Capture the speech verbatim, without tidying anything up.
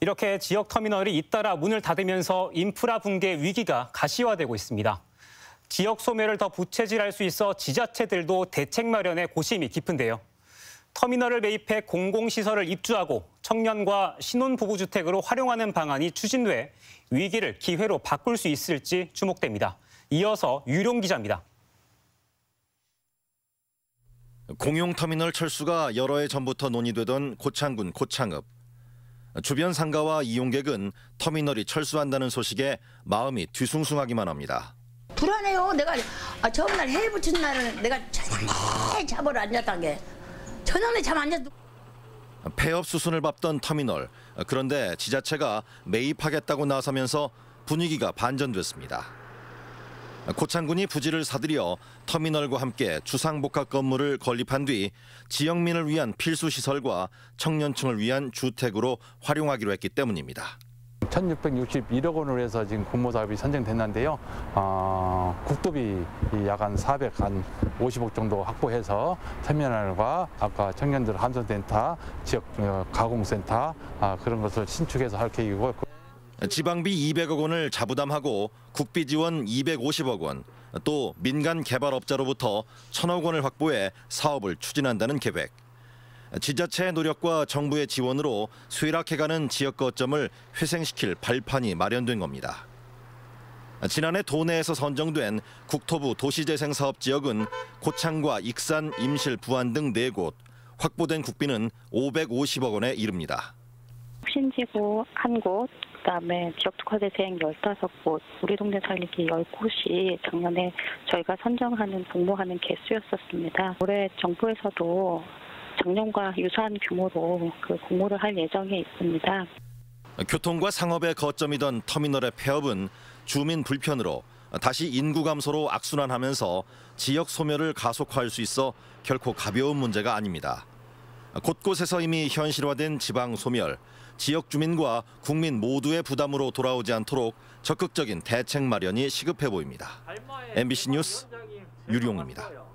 이렇게 지역 터미널이 잇따라 문을 닫으면서 인프라 붕괴 위기가 가시화되고 있습니다. 지역 소멸을 더 부채질할 수 있어 지자체들도 대책 마련에 고심이 깊은데요. 터미널을 매입해 공공시설을 입주하고 청년과 신혼부부주택으로 활용하는 방안이 추진돼 위기를 기회로 바꿀 수 있을지 주목됩니다. 이어서 유룡 기자입니다. 공용터미널 철수가 여러 해 전부터 논의되던 고창군 고창읍. 주변 상가와 이용객은 터미널이 철수한다는 소식에 마음이 뒤숭숭하기만 합니다. 불안해요. 내가 아, 저번날 해 붙인 날은 내가 저녁에 잠을 안 잤단 게. 저녁에 잠 안 잤. 폐업 수순을 밟던 터미널. 그런데 지자체가 매입하겠다고 나서면서 분위기가 반전됐습니다. 고창군이 부지를 사들여 터미널과 함께 주상복합 건물을 건립한 뒤 지역민을 위한 필수 시설과 청년층을 위한 주택으로 활용하기로 했기 때문입니다. 천육백육십일억 원으로 해서 지금 공모사업이 선정됐는데요. 어, 국도비 약 한 사백 한 오십억 정도 확보해서 터미널과 아까 청년들 함선센터, 지역 가공센터 아, 그런 것을 신축해서 할 계획이고. 지방비 이백억 원을 자부담하고 국비 지원 이백오십억 원, 또 민간 개발업자로부터 천억 원을 확보해 사업을 추진한다는 계획. 지자체의 노력과 정부의 지원으로 쇠락해가는 지역 거점을 회생시킬 발판이 마련된 겁니다. 지난해 도내에서 선정된 국토부 도시재생사업 지역은 고창과 익산, 임실, 부안 등 네 곳, 확보된 국비는 오백오십억 원에 이릅니다. 신지구 한 곳, 그다음에 지역특화재생 열다섯 곳, 우리 동네 살리기 열 곳이 작년에 저희가 선정하는, 공모하는 개수였었습니다. 올해 정부에서도 작년과 유사한 규모로 그 공모를 할 예정에 있습니다. 교통과 상업의 거점이던 터미널의 폐업은 주민 불편으로 다시 인구 감소로 악순환하면서 지역 소멸을 가속화할 수 있어 결코 가벼운 문제가 아닙니다. 곳곳에서 이미 현실화된 지방 소멸, 지역 주민과 국민 모두의 부담으로 돌아오지 않도록 적극적인 대책 마련이 시급해 보입니다. 엠비씨 뉴스 유룡입니다.